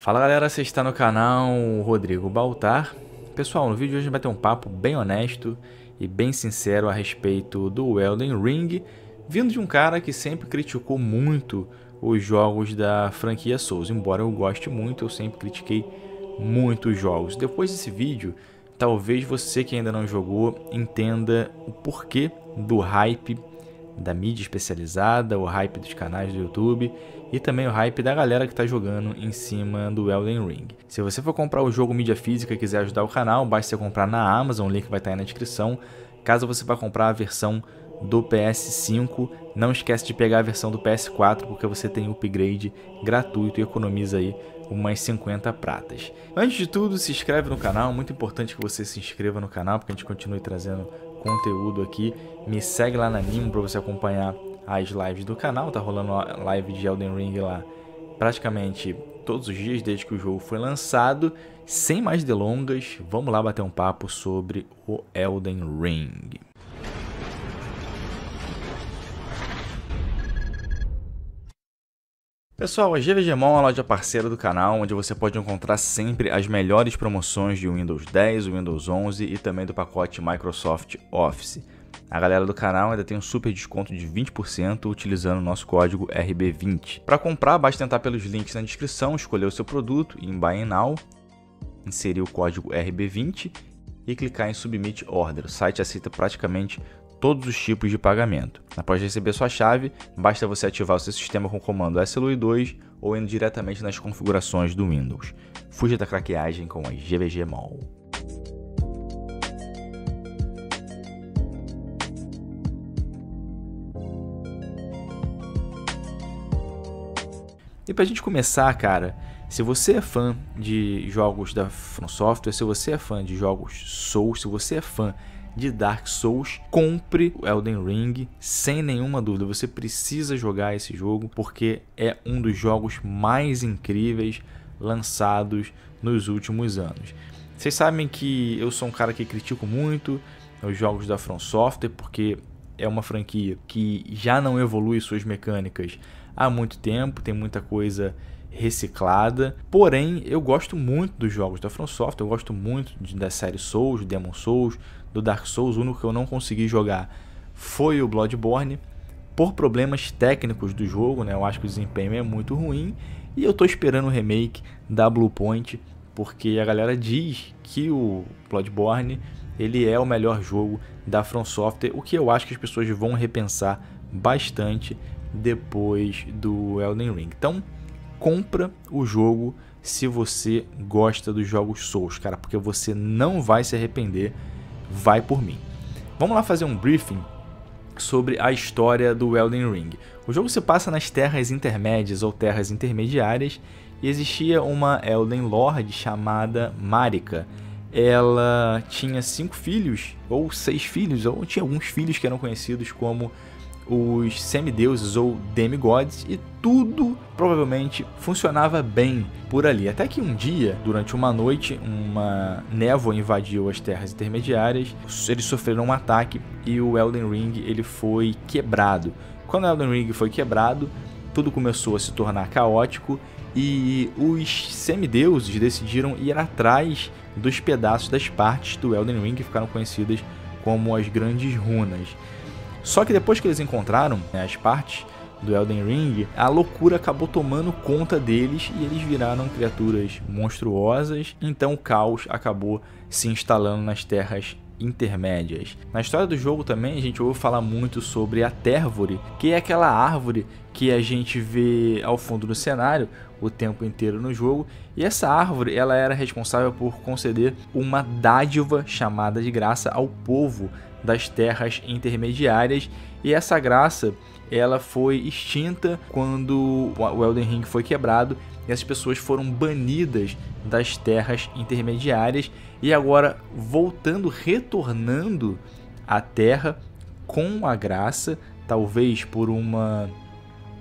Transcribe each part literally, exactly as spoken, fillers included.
Fala galera, você está no canal Rodrigo Baltar. Pessoal, no vídeo de hoje a gente vai ter um papo bem honesto e bem sincero a respeito do Elden Ring, vindo de um cara que sempre criticou muito os jogos da franquia Souls. Embora eu goste muito, eu sempre critiquei muito os jogos. Depois desse vídeo, talvez você que ainda não jogou entenda o porquê do hype da mídia especializada, o hype dos canais do YouTube e também o hype da galera que está jogando em cima do Elden Ring. Se você for comprar o jogo mídia física e quiser ajudar o canal, basta você comprar na Amazon, o link vai estar aí na descrição. Caso você vá comprar a versão do P S cinco, não esquece de pegar a versão do P S quatro, porque você tem upgrade gratuito e economiza aí umas cinquenta pratas. Antes de tudo, se inscreve no canal, muito importante que você se inscreva no canal, porque a gente continue trazendo conteúdo aqui. Me segue lá na NIMO para você acompanhar as lives do canal. Tá rolando live de Elden Ring lá praticamente todos os dias desde que o jogo foi lançado. Sem mais delongas, vamos lá bater um papo sobre o Elden Ring. Pessoal, a GVGmon é a loja parceira do canal, onde você pode encontrar sempre as melhores promoções de Windows dez, Windows onze e também do pacote Microsoft Office. A galera do canal ainda tem um super desconto de vinte por cento utilizando o nosso código R B vinte. Para comprar, basta entrar pelos links na descrição, escolher o seu produto em Buy Now, inserir o código R B vinte e clicar em Submit Order. O site aceita praticamente todos os tipos de pagamento. Após receber sua chave, basta você ativar o seu sistema com o comando S L U I dois ou indo diretamente nas configurações do Windows. Fuja da craqueagem com a G V G Mall. E pra gente começar, cara, se você é fã de jogos da FromSoftware, se você é fã de jogos Souls, se você é fã de Dark Souls, compre o Elden Ring, sem nenhuma dúvida. Você precisa jogar esse jogo porque é um dos jogos mais incríveis lançados nos últimos anos. Vocês sabem que eu sou um cara que critico muito os jogos da FromSoftware porque é uma franquia que já não evolui suas mecânicas há muito tempo, tem muita coisa reciclada, porém eu gosto muito dos jogos da FromSoftware, eu gosto muito de, da série Souls, Demon's Souls, do Dark Souls. O único que eu não consegui jogar foi o Bloodborne, por problemas técnicos do jogo, né? Eu acho que o desempenho é muito ruim e eu tô esperando o remake da Bluepoint, porque a galera diz que o Bloodborne ele é o melhor jogo da FromSoftware, o que eu acho que as pessoas vão repensar bastante depois do Elden Ring. Então, compra o jogo se você gosta dos jogos Souls, cara, porque você não vai se arrepender, vai por mim. Vamos lá fazer um briefing sobre a história do Elden Ring. O jogo se passa nas terras intermédias ou terras intermediárias e existia uma Elden Lord chamada Marika. Ela tinha cinco filhos, ou seis filhos, ou tinha alguns filhos que eram conhecidos como os semideuses ou demigods, e tudo provavelmente funcionava bem por ali. Até que um dia, durante uma noite, uma névoa invadiu as terras intermediárias, eles sofreram um ataque e o Elden Ring ele foi quebrado. Quando o Elden Ring foi quebrado, tudo começou a se tornar caótico e os semideuses decidiram ir atrás dos pedaços das partes do Elden Ring que ficaram conhecidas como as grandes runas. Só que depois que eles encontraram, né, as partes do Elden Ring, a loucura acabou tomando conta deles e eles viraram criaturas monstruosas. Então o caos acabou se instalando nas terras intermédias. Na história do jogo também a gente ouve falar muito sobre a Térvore, que é aquela árvore que a gente vê ao fundo do cenário o tempo inteiro no jogo. E essa árvore ela era responsável por conceder uma dádiva chamada de graça ao povo das terras intermediárias, e essa graça ela foi extinta quando o Elden Ring foi quebrado e as pessoas foram banidas das terras intermediárias, e agora voltando, retornando à terra com a graça, talvez por uma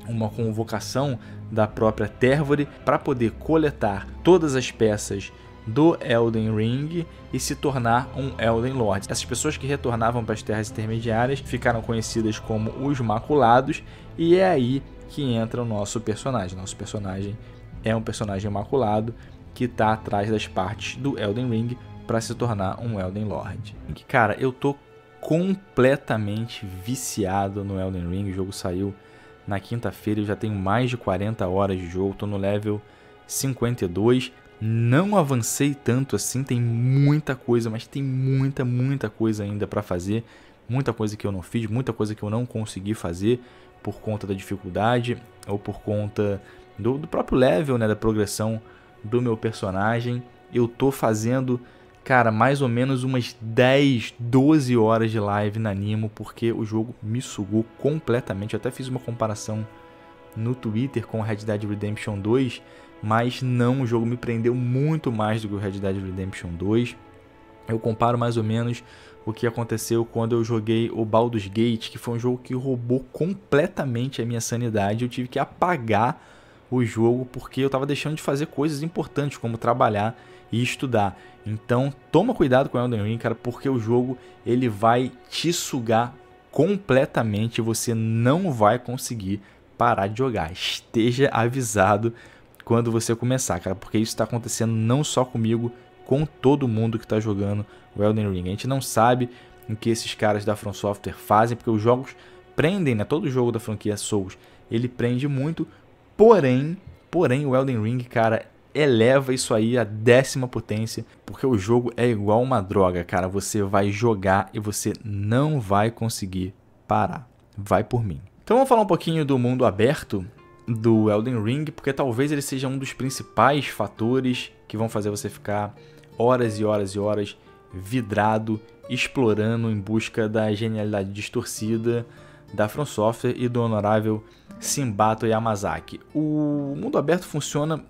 uma convocação da própria Térvore, para poder coletar todas as peças do Elden Ring e se tornar um Elden Lord. Essas pessoas que retornavam para as terras intermediárias ficaram conhecidas como os Maculados, e é aí que entra o nosso personagem. Nosso personagem é um personagem imaculado que está atrás das partes do Elden Ring para se tornar um Elden Lord. Cara, eu tô completamente viciado no Elden Ring. O jogo saiu na quinta-feira, eu já tenho mais de quarenta horas de jogo, tô no level cinquenta e dois. Não avancei tanto assim, tem muita coisa, mas tem muita, muita coisa ainda para fazer. Muita coisa que eu não fiz, muita coisa que eu não consegui fazer por conta da dificuldade ou por conta do, do próprio level, né, da progressão do meu personagem. Eu tô fazendo, cara, mais ou menos umas dez, doze horas de live na Nimo, porque o jogo me sugou completamente. Eu até fiz uma comparação no Twitter com o Red Dead Redemption dois, mas não, o jogo me prendeu muito mais do que o Red Dead Redemption dois. Eu comparo mais ou menos o que aconteceu quando eu joguei o Baldur's Gate, que foi um jogo que roubou completamente a minha sanidade. Eu tive que apagar o jogo porque eu estava deixando de fazer coisas importantes, como trabalhar e estudar. Então toma cuidado com o Elden Ring, cara, porque o jogo ele vai te sugar completamente e você não vai conseguir parar de jogar. Esteja avisado quando você começar, cara, porque isso está acontecendo não só comigo, com todo mundo que está jogando o Elden Ring. A gente não sabe o que esses caras da FromSoftware fazem, porque os jogos prendem, né? Todo jogo da franquia Souls, ele prende muito, porém, porém o Elden Ring, cara, eleva isso aí a décima potência, porque o jogo é igual uma droga, cara. Você vai jogar e você não vai conseguir parar. Vai por mim. Então vamos falar um pouquinho do mundo aberto do Elden Ring, porque talvez ele seja um dos principais fatores que vão fazer você ficar horas e horas e horas vidrado, explorando em busca da genialidade distorcida da From Software e do honorável Simbato Yamazaki. O mundo aberto funciona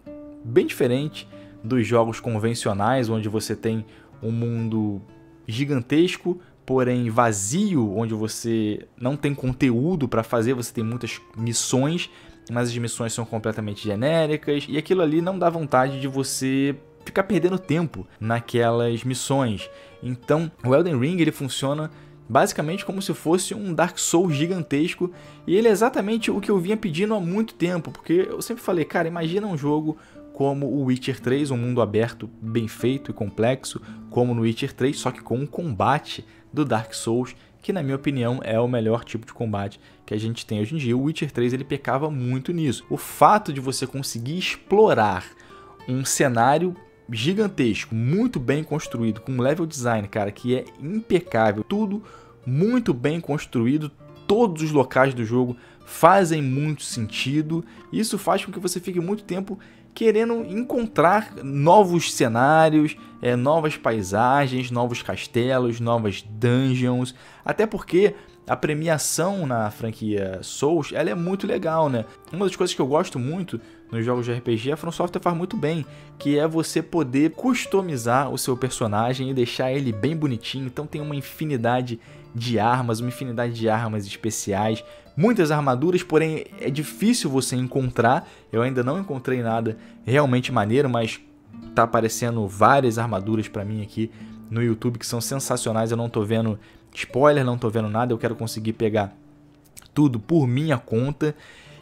bem diferente dos jogos convencionais, onde você tem um mundo gigantesco, porém vazio, onde você não tem conteúdo para fazer, você tem muitas missões, mas as missões são completamente genéricas e aquilo ali não dá vontade de você ficar perdendo tempo naquelas missões. Então o Elden Ring ele funciona basicamente como se fosse um Dark Souls gigantesco, e ele é exatamente o que eu vinha pedindo há muito tempo, porque eu sempre falei, cara, imagina um jogo como o Witcher três, um mundo aberto bem feito e complexo, como no Witcher três, só que com um combate do Dark Souls, que na minha opinião é o melhor tipo de combate que a gente tem hoje em dia. O Witcher três ele pecava muito nisso. O fato de você conseguir explorar um cenário gigantesco, muito bem construído, com um level design, cara, que é impecável, tudo muito bem construído, todos os locais do jogo fazem muito sentido. Isso faz com que você fique muito tempo querendo encontrar novos cenários, é, novas paisagens, novos castelos, novas dungeons. Até porque a premiação na franquia Souls ela é muito legal, né? Uma das coisas que eu gosto muito nos jogos de R P G, a From Software faz muito bem, que é você poder customizar o seu personagem e deixar ele bem bonitinho. Então tem uma infinidade de armas, uma infinidade de armas especiais, muitas armaduras, porém é difícil você encontrar. Eu ainda não encontrei nada realmente maneiro, mas tá aparecendo várias armaduras para mim aqui no YouTube que são sensacionais. Eu não tô vendo spoiler, não tô vendo nada, eu quero conseguir pegar tudo por minha conta.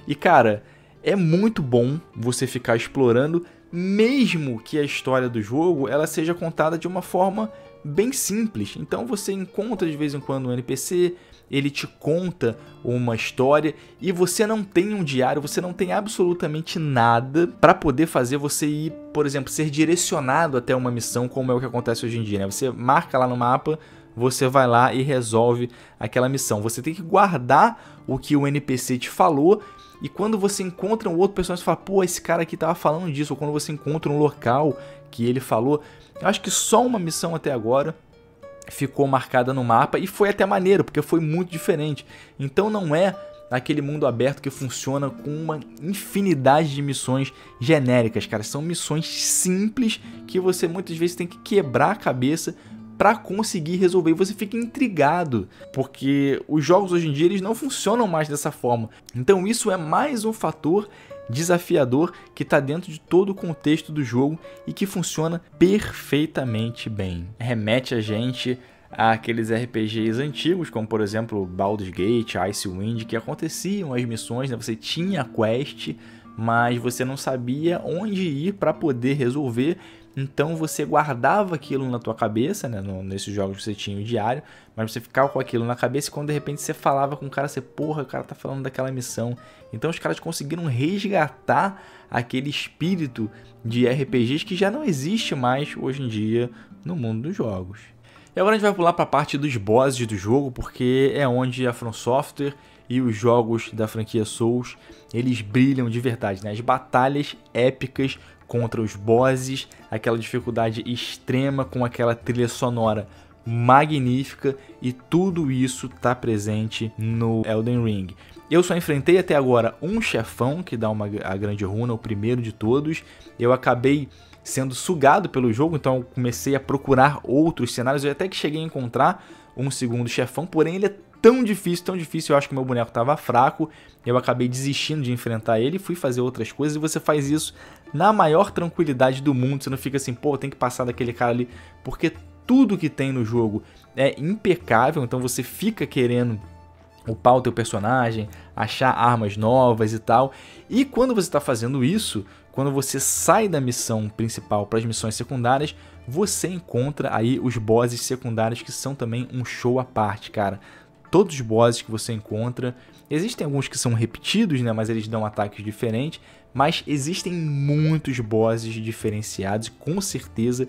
E cara, é muito bom você ficar explorando, mesmo que a história do jogo ela seja contada de uma forma bem simples. Então você encontra de vez em quando um N P C, ele te conta uma história e você não tem um diário, você não tem absolutamente nada para poder fazer você ir, por exemplo, ser direcionado até uma missão, como é o que acontece hoje em dia, né? Você marca lá no mapa, você vai lá e resolve aquela missão. Você tem que guardar o que o N P C te falou, e quando você encontra um outro personagem, você fala, pô, esse cara aqui tava falando disso. Ou quando você encontra um local que ele falou. Eu acho que só uma missão até agora ficou marcada no mapa, e foi até maneiro, porque foi muito diferente. Então não é aquele mundo aberto que funciona com uma infinidade de missões genéricas, cara. São missões simples que você muitas vezes tem que quebrar a cabeça para conseguir resolver. Você fica intrigado, porque os jogos hoje em dia eles não funcionam mais dessa forma. Então isso é mais um fator desafiador que está dentro de todo o contexto do jogo e que funciona perfeitamente bem. Remete a gente àqueles R P Gs antigos, como por exemplo Baldur's Gate, Icewind, que aconteciam as missões, né? Você tinha a quest mas você não sabia onde ir para poder resolver, então você guardava aquilo na tua cabeça, né? Nesses jogos você tinha o diário, mas você ficava com aquilo na cabeça e quando de repente você falava com o cara, você, porra, o cara tá falando daquela missão. Então os caras conseguiram resgatar aquele espírito de R P Gs que já não existe mais hoje em dia no mundo dos jogos. E agora a gente vai pular para a parte dos bosses do jogo, porque é onde a FromSoftware e os jogos da franquia Souls, eles brilham de verdade, né? As batalhas épicas contra os bosses, aquela dificuldade extrema com aquela trilha sonora magnífica, e tudo isso tá presente no Elden Ring. Eu só enfrentei até agora um chefão, que dá uma, a grande runa, o primeiro de todos. Eu acabei sendo sugado pelo jogo, então eu comecei a procurar outros cenários, eu até que cheguei a encontrar um segundo chefão, porém ele é tão difícil, tão difícil, eu acho que meu boneco estava fraco, eu acabei desistindo de enfrentar ele, fui fazer outras coisas, e você faz isso na maior tranquilidade do mundo, você não fica assim, pô, tem que passar daquele cara ali, porque tudo que tem no jogo é impecável, então você fica querendo upar o teu personagem, achar armas novas e tal, e quando você está fazendo isso, quando você sai da missão principal para as missões secundárias, você encontra aí os bosses secundários que são também um show à parte, cara. Todos os bosses que você encontra, existem alguns que são repetidos, né, mas eles dão ataques diferentes, mas existem muitos bosses diferenciados, com certeza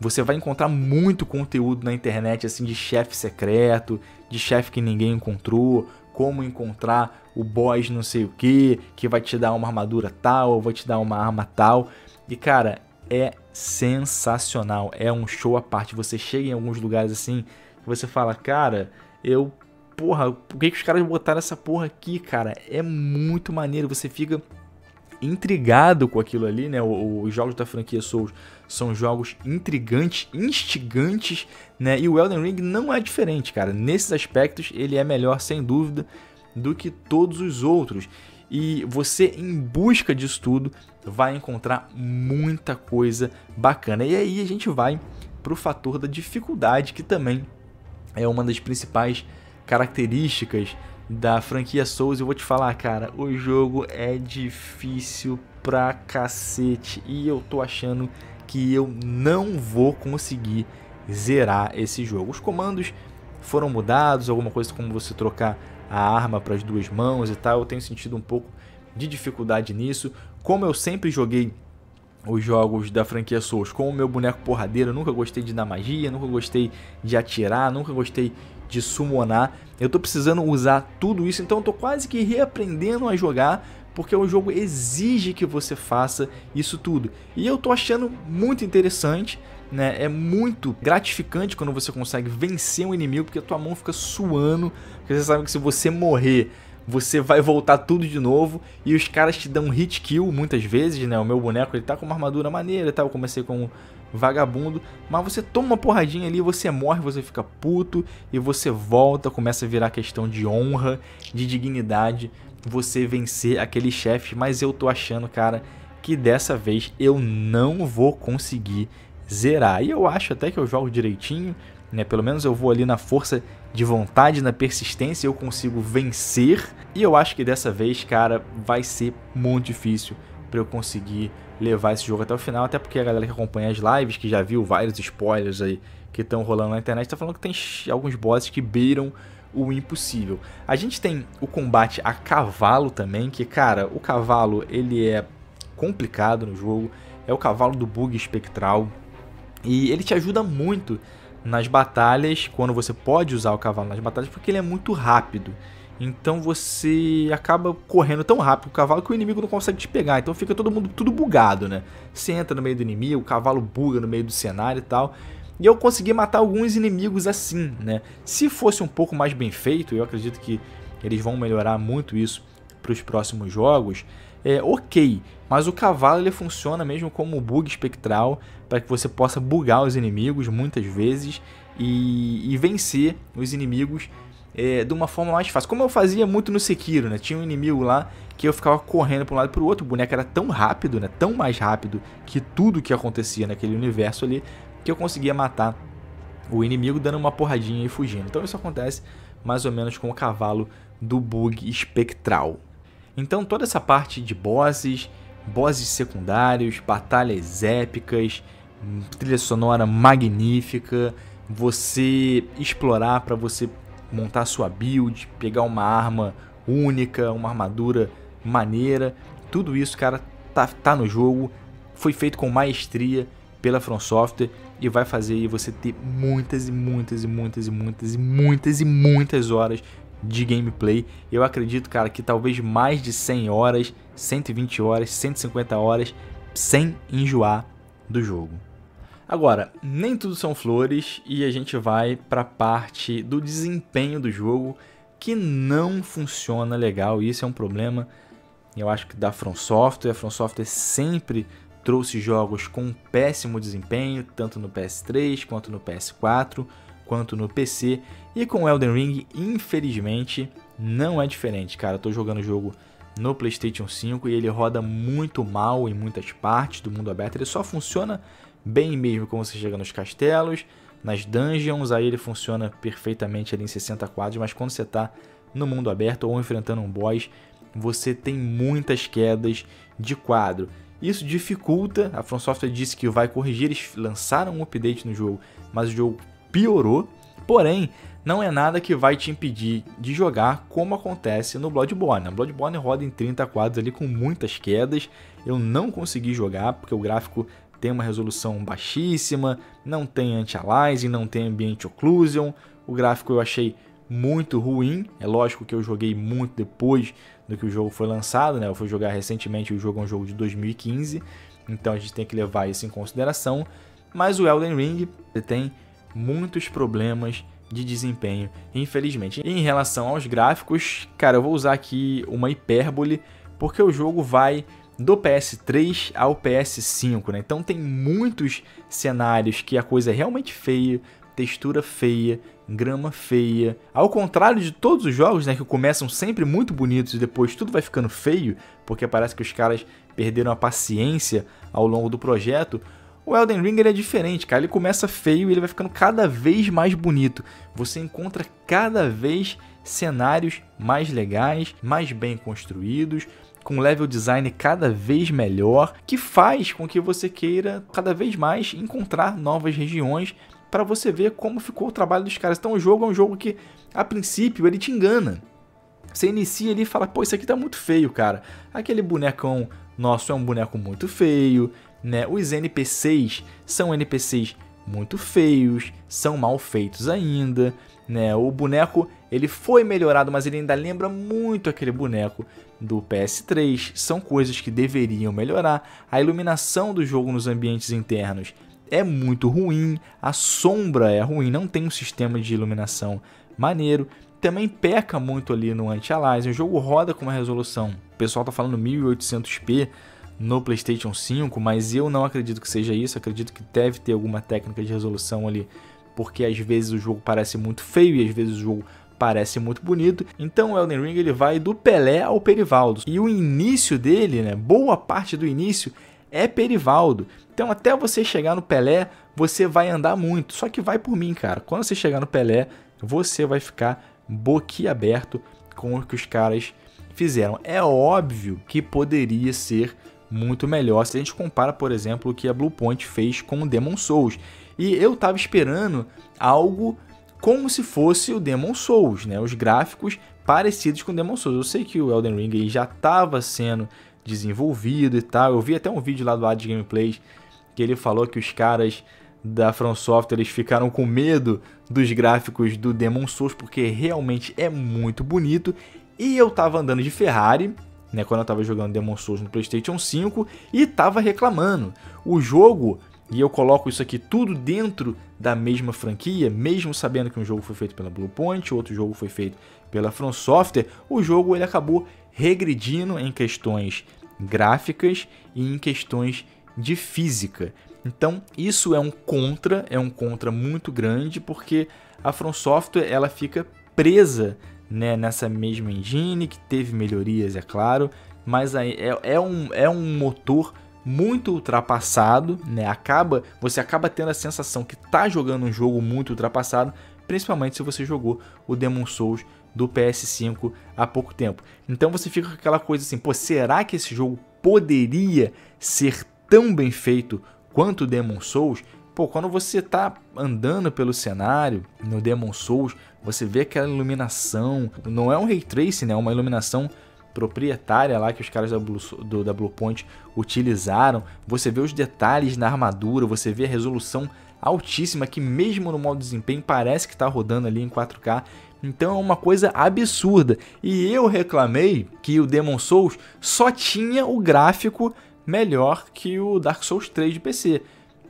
você vai encontrar muito conteúdo na internet assim de chefe secreto, de chefe que ninguém encontrou, como encontrar o boss não sei o que, que vai te dar uma armadura tal, ou vai te dar uma arma tal. E cara, é sensacional, é um show à parte. Você chega em alguns lugares assim, você fala, cara, eu, porra, por que que os caras botaram essa porra aqui, cara? É muito maneiro, você fica intrigado com aquilo ali, né? Os jogos da franquia Souls são jogos intrigantes, instigantes, né? E o Elden Ring não é diferente, cara. Nesses aspectos ele é melhor, sem dúvida, do que todos os outros. E você, em busca disso tudo, vai encontrar muita coisa bacana. E aí a gente vai pro fator da dificuldade, que também é uma das principais características da franquia Souls. Eu vou te falar, cara, o jogo é difícil pra cacete e eu tô achando que eu não vou conseguir zerar esse jogo. Os comandos foram mudados, alguma coisa como você trocar a arma para as duas mãos e tal, eu tenho sentido um pouco de dificuldade nisso. Como eu sempre joguei os jogos da franquia Souls com o meu boneco porradeiro, eu nunca gostei de dar magia, nunca gostei de atirar, nunca gostei de summonar. Eu tô precisando usar tudo isso, então eu tô quase que reaprendendo a jogar, porque o jogo exige que você faça isso tudo. E eu tô achando muito interessante, né? É muito gratificante quando você consegue vencer um inimigo, porque a tua mão fica suando, porque você sabe que se você morrer, você vai voltar tudo de novo, e os caras te dão hit kill muitas vezes, né? O meu boneco, ele tá com uma armadura maneira e tal, eu comecei com um vagabundo, mas você toma uma porradinha ali, você morre, você fica puto, e você volta, começa a virar questão de honra, de dignidade, você vencer aquele chefe. Mas eu tô achando, cara, que dessa vez eu não vou conseguir zerar, e eu acho até que eu jogo direitinho, né? Pelo menos eu vou ali na força de vontade, na persistência, eu consigo vencer. E eu acho que dessa vez, cara, vai ser muito difícil para eu conseguir levar esse jogo até o final. Até porque a galera que acompanha as lives, que já viu vários spoilers aí que estão rolando na internet, tá falando que tem alguns bosses que beiram o impossível. A gente tem o combate a cavalo também, que, cara, o cavalo, ele é complicado no jogo. É o cavalo do bug espectral. E ele te ajuda muito nas batalhas, quando você pode usar o cavalo nas batalhas, porque ele é muito rápido. Então você acaba correndo tão rápido com o cavalo que o inimigo não consegue te pegar. Então fica todo mundo tudo bugado, né? Você entra no meio do inimigo, o cavalo buga no meio do cenário e tal. E eu consegui matar alguns inimigos assim, né? Se fosse um pouco mais bem feito, eu acredito que eles vão melhorar muito isso para os próximos jogos. É ok, mas o cavalo, ele funciona mesmo como bug espectral, para que você possa bugar os inimigos muitas vezes e, e vencer os inimigos é, de uma forma mais fácil, como eu fazia muito no Sekiro, né? Tinha um inimigo lá que eu ficava correndo para um lado e para o outro, o boneco era tão rápido, né? Tão mais rápido que tudo que acontecia naquele universo ali, que eu conseguia matar o inimigo dando uma porradinha e fugindo. Então isso acontece mais ou menos com o cavalo do bug espectral. Então toda essa parte de bosses, bosses secundários, batalhas épicas, trilha sonora magnífica, você explorar para você montar sua build, pegar uma arma única, uma armadura maneira, tudo isso, cara, tá, tá no jogo, foi feito com maestria pela FromSoftware e vai fazer aí você ter muitas e muitas e muitas e muitas e muitas e muitas horas de gameplay. Eu acredito, cara, que talvez mais de cem horas, cento e vinte horas, cento e cinquenta horas, sem enjoar do jogo. Agora, nem tudo são flores e a gente vai para a parte do desempenho do jogo, que não funciona legal. Isso é um problema, eu acho, que da FromSoftware. A FromSoftware sempre trouxe jogos com péssimo desempenho, tanto no P S três, quanto no P S quatro, quanto no P C, e com Elden Ring, infelizmente, não é diferente, cara. Eu tô jogando o jogo no PlayStation cinco e ele roda muito mal em muitas partes do mundo aberto. Ele só funciona bem mesmo quando você chega nos castelos, nas dungeons, aí ele funciona perfeitamente ali em sessenta quadros, mas quando você tá no mundo aberto ou enfrentando um boss, você tem muitas quedas de quadro. Isso dificulta. A FromSoftware disse que vai corrigir, eles lançaram um update no jogo, mas o jogo piorou. Porém, não é nada que vai te impedir de jogar, como acontece no Bloodborne. A Bloodborne roda em trinta quadros ali com muitas quedas. Eu não consegui jogar porque o gráfico tem uma resolução baixíssima, não tem anti-aliasing, não tem ambiente occlusion. O gráfico eu achei muito ruim. É lógico que eu joguei muito depois do que o jogo foi lançado, né? Eu fui jogar recentemente, o jogo é um jogo de dois mil e quinze, então a gente tem que levar isso em consideração. Mas o Elden Ring tem muitos problemas de desempenho, infelizmente. Em relação aos gráficos, cara, eu vou usar aqui uma hipérbole, porque o jogo vai do P S três ao P S cinco, né? Então tem muitos cenários que a coisa é realmente feia, textura feia, grama feia. Ao contrário de todos os jogos, né, que começam sempre muito bonitos e depois tudo vai ficando feio, porque parece que os caras perderam a paciência ao longo do projeto. O Elden Ring é diferente, cara. Ele começa feio e ele vai ficando cada vez mais bonito. Você encontra cada vez cenários mais legais, mais bem construídos, com level design cada vez melhor, que faz com que você queira cada vez mais encontrar novas regiões para você ver como ficou o trabalho dos caras. Então o jogo é um jogo que, a princípio, ele te engana. Você inicia ali e fala, pô, isso aqui tá muito feio, cara. Aquele bonecão nosso é um boneco muito feio, né? Os N P Cs são N P Cs muito feios, são mal feitos ainda, né? O boneco, ele foi melhorado, mas ele ainda lembra muito aquele boneco do P S três. São coisas que deveriam melhorar. A iluminação do jogo nos ambientes internos é muito ruim, a sombra é ruim, não tem um sistema de iluminação maneiro. Também peca muito ali no anti-aliasing. O jogo roda com uma resolução, o pessoal tá falando mil e oitocentos p no PlayStation cinco, mas eu não acredito que seja isso. Acredito que deve ter alguma técnica de resolução ali, porque às vezes o jogo parece muito feio e às vezes o jogo parece muito bonito. Então o Elden Ring, ele vai do Pelé ao Perivaldo, e o início dele, né, boa parte do início é Perivaldo. Então até você chegar no Pelé, você vai andar muito. Só que vai por mim, cara, quando você chegar no Pelé, você vai ficar boquiaberto com o que os caras fizeram. É óbvio que poderia ser muito melhor se a gente compara, por exemplo, o que a Bluepoint fez com o Demon's Souls. E eu tava esperando algo como se fosse o Demon's Souls, né? Os gráficos parecidos com o Demon's Souls. Eu sei que o Elden Ring aí já tava sendo desenvolvido e tal. Eu vi até um vídeo lá do Ad Gameplay que ele falou que os caras da FromSoftware, eles ficaram com medo dos gráficos do Demon's Souls, porque realmente é muito bonito. E eu tava andando de Ferrari, né, quando eu tava jogando Demon's Souls no PlayStation cinco, e tava reclamando. O jogo, e eu coloco isso aqui tudo dentro da mesma franquia, mesmo sabendo que um jogo foi feito pela Bluepoint, outro jogo foi feito pela FromSoftware, o jogo ele acabou regredindo em questões gráficas e em questões de física. Então isso é um contra, é um contra muito grande, porque a FromSoftware, ela fica presa, né, nessa mesma engine, que teve melhorias, é claro, mas aí é, é, um, é um motor muito ultrapassado, né? Acaba, você acaba tendo a sensação que está jogando um jogo muito ultrapassado, principalmente se você jogou o Demon's Souls do P S cinco há pouco tempo. Então você fica com aquela coisa assim, pô, será que esse jogo poderia ser tão bem feito quanto o Demon's Souls? Pô, quando você tá andando pelo cenário no Demon's Souls, você vê aquela iluminação, não é um ray tracing, né? É uma iluminação proprietária lá que os caras da, Blue, do, da Bluepoint utilizaram. Você vê os detalhes na armadura, você vê a resolução altíssima que mesmo no modo desempenho parece que tá rodando ali em quatro K. Então é uma coisa absurda. E eu reclamei que o Demon's Souls só tinha o gráfico melhor que o Dark Souls três de P C.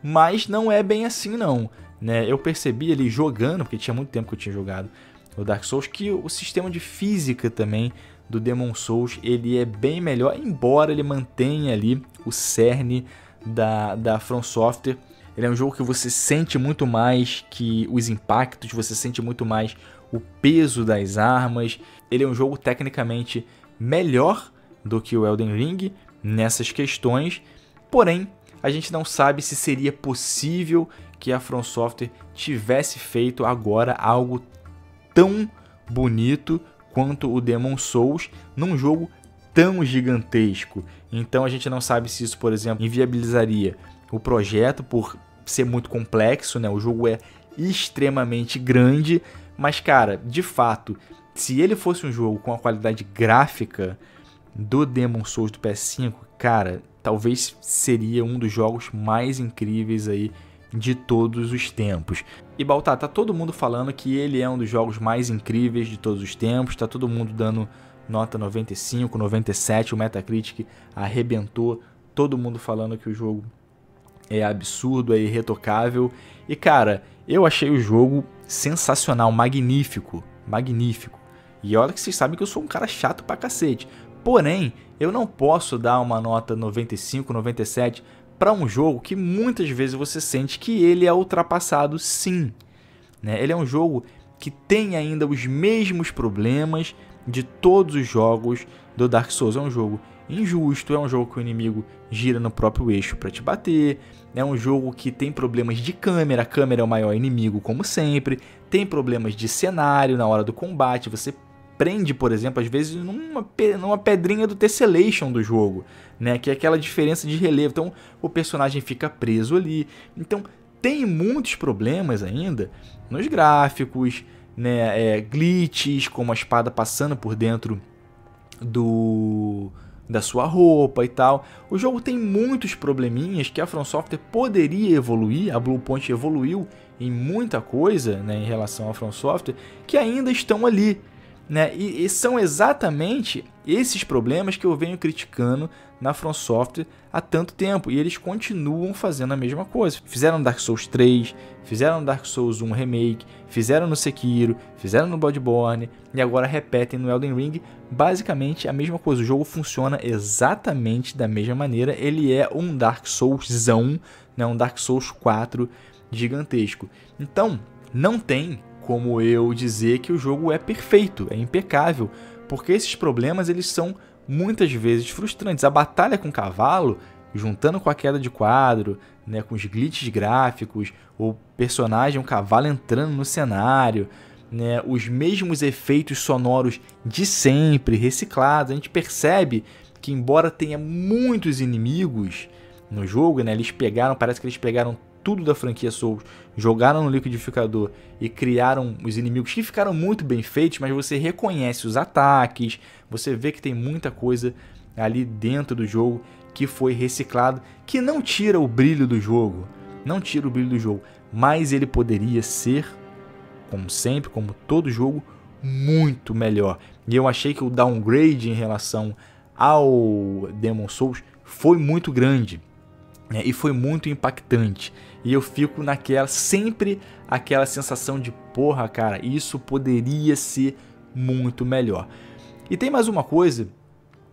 Mas não é bem assim não, né? Eu percebi ali jogando, porque tinha muito tempo que eu tinha jogado o Dark Souls, que o sistema de física também do Demon's Souls ele é bem melhor, embora ele mantenha ali o cerne da, da FromSoftware. Ele é um jogo que você sente muito mais que os impactos, você sente muito mais o peso das armas. Ele é um jogo tecnicamente melhor do que o Elden Ring nessas questões, porém a gente não sabe se seria possível que a FromSoftware tivesse feito agora algo tão bonito quanto o Demon's Souls num jogo tão gigantesco. Então a gente não sabe se isso, por exemplo, inviabilizaria o projeto por ser muito complexo, né? O jogo é extremamente grande, mas cara, de fato, se ele fosse um jogo com a qualidade gráfica do Demon's Souls do P S cinco, cara, talvez seria um dos jogos mais incríveis aí de todos os tempos. E Baltar, tá todo mundo falando que ele é um dos jogos mais incríveis de todos os tempos, tá todo mundo dando nota noventa e cinco, noventa e sete, o Metacritic arrebentou, todo mundo falando que o jogo é absurdo, é irretocável. E cara, eu achei o jogo sensacional, magnífico, magnífico. E olha que vocês sabem que eu sou um cara chato pra cacete. Porém, eu não posso dar uma nota noventa e cinco, noventa e sete para um jogo que muitas vezes você sente que ele é ultrapassado, sim, né? Ele é um jogo que tem ainda os mesmos problemas de todos os jogos do Dark Souls. É um jogo injusto, é um jogo que o inimigo gira no próprio eixo para te bater, é um jogo que tem problemas de câmera, a câmera é o maior inimigo como sempre, tem problemas de cenário na hora do combate, você prende, por exemplo, às vezes numa, pe numa pedrinha do tessellation do jogo, né? Que é aquela diferença de relevo, então o personagem fica preso ali. Então tem muitos problemas ainda nos gráficos, né? É, glitches, como a espada passando por dentro do, da sua roupa e tal. O jogo tem muitos probleminhas que a FromSoftware poderia evoluir, a Bluepoint evoluiu em muita coisa, né, em relação à FromSoftware, que ainda estão ali, né? E, e são exatamente esses problemas que eu venho criticando na FromSoftware há tanto tempo. E eles continuam fazendo a mesma coisa. Fizeram no Dark Souls três, fizeram no Dark Souls um Remake, fizeram no Sekiro, fizeram no Bloodborne e agora repetem no Elden Ring basicamente a mesma coisa. O jogo funciona exatamente da mesma maneira. Ele é um Dark Soulsão, né? Um Dark Souls quatro gigantesco. Então, não tem como eu dizer que o jogo é perfeito, é impecável, porque esses problemas eles são muitas vezes frustrantes. A batalha com o cavalo, juntando com a queda de quadro, né, com os glitches gráficos, o personagem, o cavalo entrando no cenário, né, os mesmos efeitos sonoros de sempre, reciclados. A gente percebe que embora tenha muitos inimigos no jogo, né, eles pegaram, parece que eles pegaram tudo da franquia Souls, jogaram no liquidificador e criaram os inimigos que ficaram muito bem feitos, mas você reconhece os ataques, você vê que tem muita coisa ali dentro do jogo que foi reciclado, que não tira o brilho do jogo, não tira o brilho do jogo, mas ele poderia ser, como sempre, como todo jogo, muito melhor. E eu achei que o downgrade em relação ao Demon's Souls foi muito grande. É, e foi muito impactante. E eu fico naquela, sempre aquela sensação de porra, cara, isso poderia ser muito melhor. E tem mais uma coisa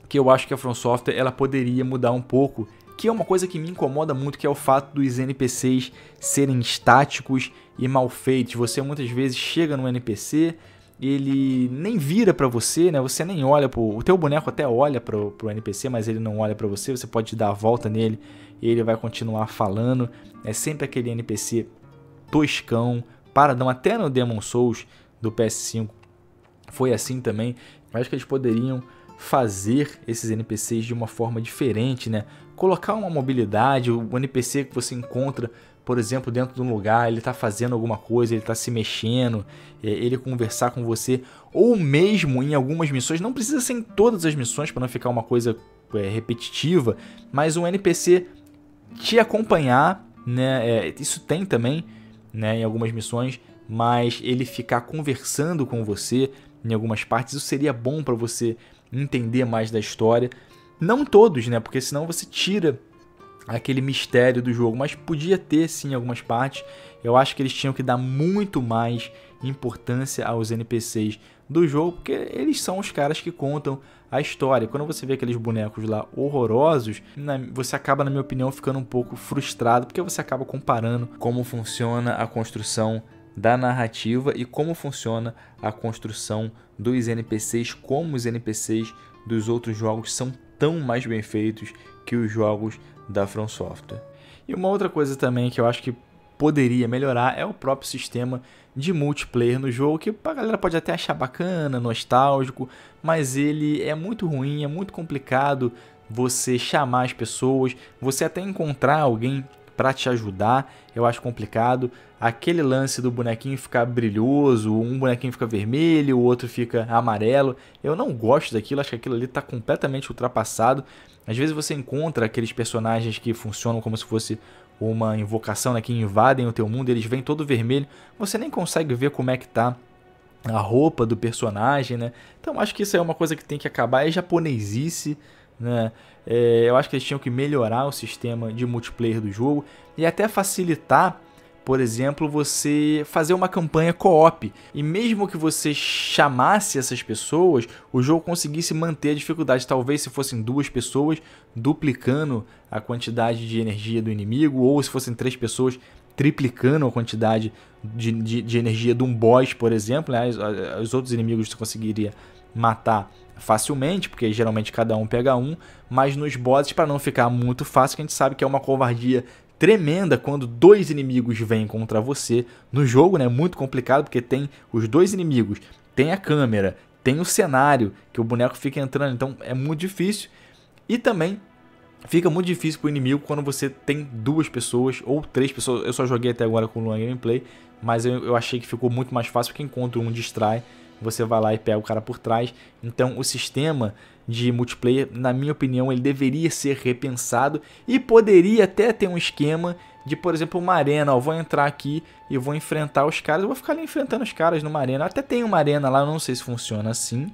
que eu acho que a FromSoftware ela poderia mudar um pouco, que é uma coisa que me incomoda muito, que é o fato dos N P Cs serem estáticos e mal feitos. Você muitas vezes chega num N P C, ele nem vira pra você, né? Você nem olha pro... O teu boneco até olha pro, pro N P C, mas ele não olha pra você. Você pode dar a volta nele e ele vai continuar falando. É sempre aquele N P C toscão, paradão. Até no Demon's Souls do P S cinco foi assim também. Eu acho que eles poderiam fazer esses N P Cs de uma forma diferente, né? Colocar uma mobilidade, o N P C que você encontra, por exemplo, dentro de um lugar, ele está fazendo alguma coisa, ele está se mexendo, ele conversar com você, ou mesmo em algumas missões, não precisa ser em todas as missões para não ficar uma coisa é, repetitiva, mas um N P C te acompanhar, né? É, isso tem também, né, em algumas missões, mas ele ficar conversando com você em algumas partes, isso seria bom para você entender mais da história. Não todos, né? Porque senão você tira aquele mistério do jogo, mas podia ter sim algumas partes. Eu acho que eles tinham que dar muito mais importância aos N P Cs do jogo, porque eles são os caras que contam a história. Quando você vê aqueles bonecos lá horrorosos, você acaba, na minha opinião, ficando um pouco frustrado, porque você acaba comparando como funciona a construção da narrativa e como funciona a construção dos N P Cs, como os N P Cs dos outros jogos são tão mais bem feitos que os jogos da From Software. E uma outra coisa também que eu acho que poderia melhorar é o próprio sistema de multiplayer no jogo, que a galera pode até achar bacana, nostálgico, mas ele é muito ruim, é muito complicado você chamar as pessoas, você até encontrar alguém para te ajudar, eu acho complicado. Aquele lance do bonequinho ficar brilhoso, um bonequinho fica vermelho, o outro fica amarelo, eu não gosto daquilo, acho que aquilo ali está completamente ultrapassado. Às vezes você encontra aqueles personagens que funcionam como se fosse uma invocação, né, que invadem o teu mundo, eles vêm todo vermelho, você nem consegue ver como é que tá a roupa do personagem, né? Então acho que isso é uma coisa que tem que acabar, é japonesice, né? É, eu acho que eles tinham que melhorar o sistema de multiplayer do jogo e até facilitar, por exemplo, você fazer uma campanha co-op e mesmo que você chamasse essas pessoas, o jogo conseguisse manter a dificuldade, talvez se fossem duas pessoas duplicando a quantidade de energia do inimigo, ou se fossem três pessoas triplicando a quantidade de, de, de energia de um boss, por exemplo, né? Os outros inimigos você conseguiria matar facilmente, porque geralmente cada um pega um, mas nos bosses, para não ficar muito fácil, que a gente sabe que é uma covardia tremenda quando dois inimigos vêm contra você no jogo, né? É muito complicado porque tem os dois inimigos, tem a câmera, tem o cenário que o boneco fica entrando, então é muito difícil. E também fica muito difícil para o inimigo quando você tem duas pessoas ou três pessoas. Eu só joguei até agora com o Ad Gameplay, mas eu, eu achei que ficou muito mais fácil porque enquanto um distrai, você vai lá e pega o cara por trás. Então o sistema de multiplayer, na minha opinião, ele deveria ser repensado e poderia até ter um esquema de, por exemplo, uma arena. Ó, vou entrar aqui e vou enfrentar os caras, eu vou ficar ali enfrentando os caras numa arena. Até tem uma arena lá, eu não sei se funciona assim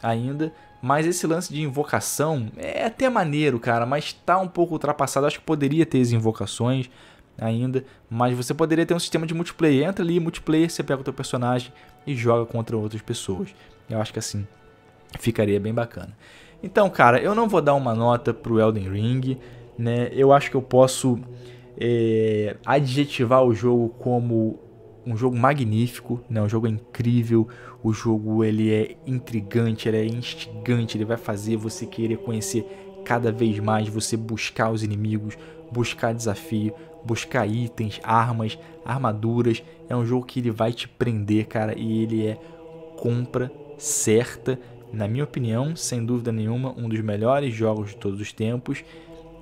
ainda, mas esse lance de invocação é até maneiro, cara, mas tá um pouco ultrapassado. Acho que poderia ter as invocações ainda, mas você poderia ter um sistema de multiplayer. Entra ali, multiplayer, você pega o teu personagem e joga contra outras pessoas. Eu acho que assim ficaria bem bacana. Então, cara, eu não vou dar uma nota pro Elden Ring, né? Eu acho que eu posso é, adjetivar o jogo como um jogo magnífico, né? O jogo é incrível, o jogo ele é intrigante, ele é instigante, ele vai fazer você querer conhecer cada vez mais, você buscar os inimigos, buscar desafio, buscar itens, armas, armaduras. É um jogo que ele vai te prender, cara, e ele é compra certa, na minha opinião, sem dúvida nenhuma, um dos melhores jogos de todos os tempos,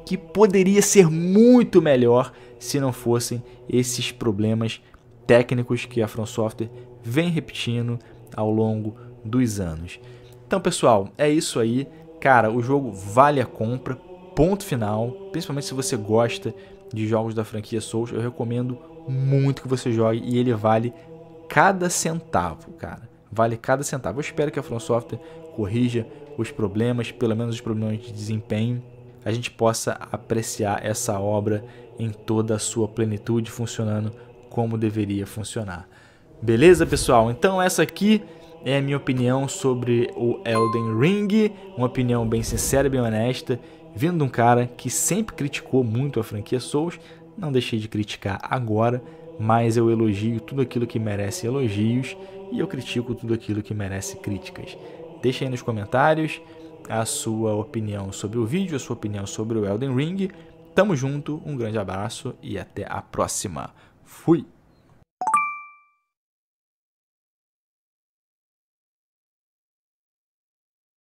que poderia ser muito melhor se não fossem esses problemas técnicos que a From Software vem repetindo ao longo dos anos. Então, pessoal, é isso aí. Cara, o jogo vale a compra, ponto final. Principalmente se você gosta de jogos da franquia Souls, eu recomendo muito que você jogue e ele vale cada centavo, cara. Vale cada centavo. Eu espero que a From Software corrija os problemas, pelo menos os problemas de desempenho, a gente possa apreciar essa obra em toda a sua plenitude, funcionando como deveria funcionar. Beleza, pessoal? Então essa aqui é a minha opinião sobre o Elden Ring, uma opinião bem sincera e bem honesta, vindo de um cara que sempre criticou muito a franquia Souls. Não deixei de criticar agora, mas eu elogio tudo aquilo que merece elogios e eu critico tudo aquilo que merece críticas. Deixa aí nos comentários a sua opinião sobre o vídeo, a sua opinião sobre o Elden Ring. Tamo junto, um grande abraço e até a próxima. Fui!